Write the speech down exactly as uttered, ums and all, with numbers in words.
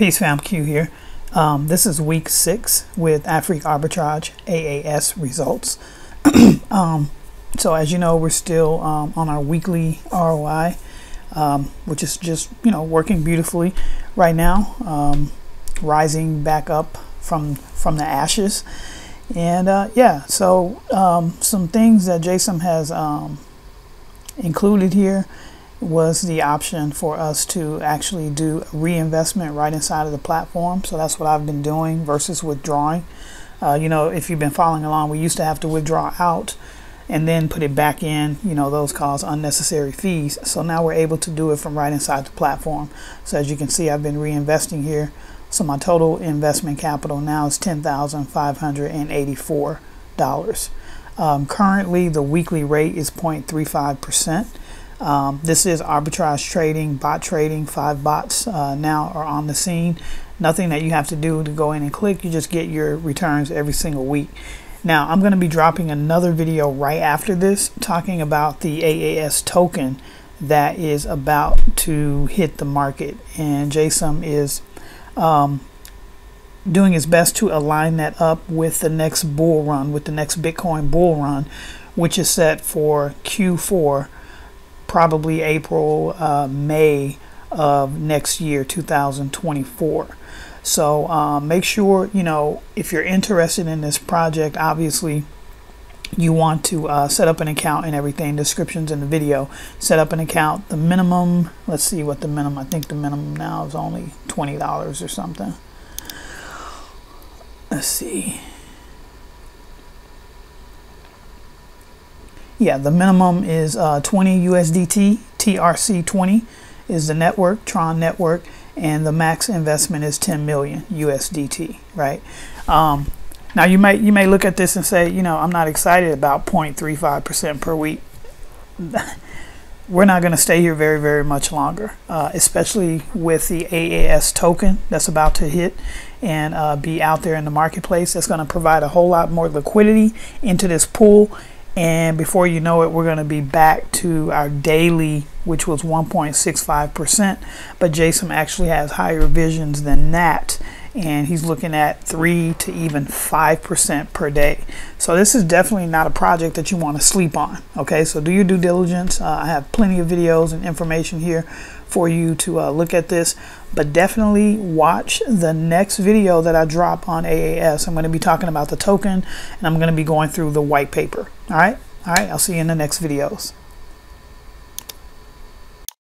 Peace fam, Q here. Um, this is week six with Afriq Arbitrage A A S results. um, so as you know, we're still um, on our weekly R O I, um, which is just, you know, working beautifully right now, um, rising back up from from the ashes. And uh, yeah, so um, some things that Jesam has um, included here was the option for us to actually do reinvestment right inside of the platform. So that's what I've been doing versus withdrawing. Uh, you know, if you've been following along, we used to have to withdraw out and then put it back in. You know, those cause unnecessary fees. So now we're able to do it from right inside the platform. So as you can see, I've been reinvesting here. So my total investment capital now is ten thousand five hundred eighty-four dollars. Um, currently, the weekly rate is zero point three five percent. Um, this is arbitrage trading, bot trading. Five bots uh, now are on the scene. Nothing that you have to do to go in and click. You just get your returns every single week. Now, I'm going to be dropping another video right after this talking about the A A S token that is about to hit the market. And Jesam is um, doing his best to align that up with the next bull run, with the next Bitcoin bull run, which is set for Q four. Probably April, uh, May of next year, two thousand twenty-four. So um, make sure, you know, if you're interested in this project, obviously you want to uh, set up an account and everything. Descriptions in the video. Set up an account. The minimum, let's see what the minimum, I think the minimum now is only twenty dollars or something. Let's see. Yeah, the minimum is uh, twenty U S D T, T R C twenty is the network, Tron network, and the max investment is ten million U S D T, right? Um, now, you may, you may look at this and say, you know, I'm not excited about zero point three five percent per week. We're not going to stay here very, very much longer, uh, especially with the A A S token that's about to hit and uh, be out there in the marketplace. That's going to provide a whole lot more liquidity into this pool. And before you know it, we're going to be back to our daily, which was one point six five percent. But Jesam actually has higher visions than that. And he's looking at three to even five percent per day. So this is definitely not a project that you want to sleep on. OK, so do your due diligence. Uh, I have plenty of videos and information here for you to uh, look at this. But definitely watch the next video that I drop on A A S. I'm going to be talking about the token and I'm going to be going through the white paper. All right. All right. I'll see you in the next videos.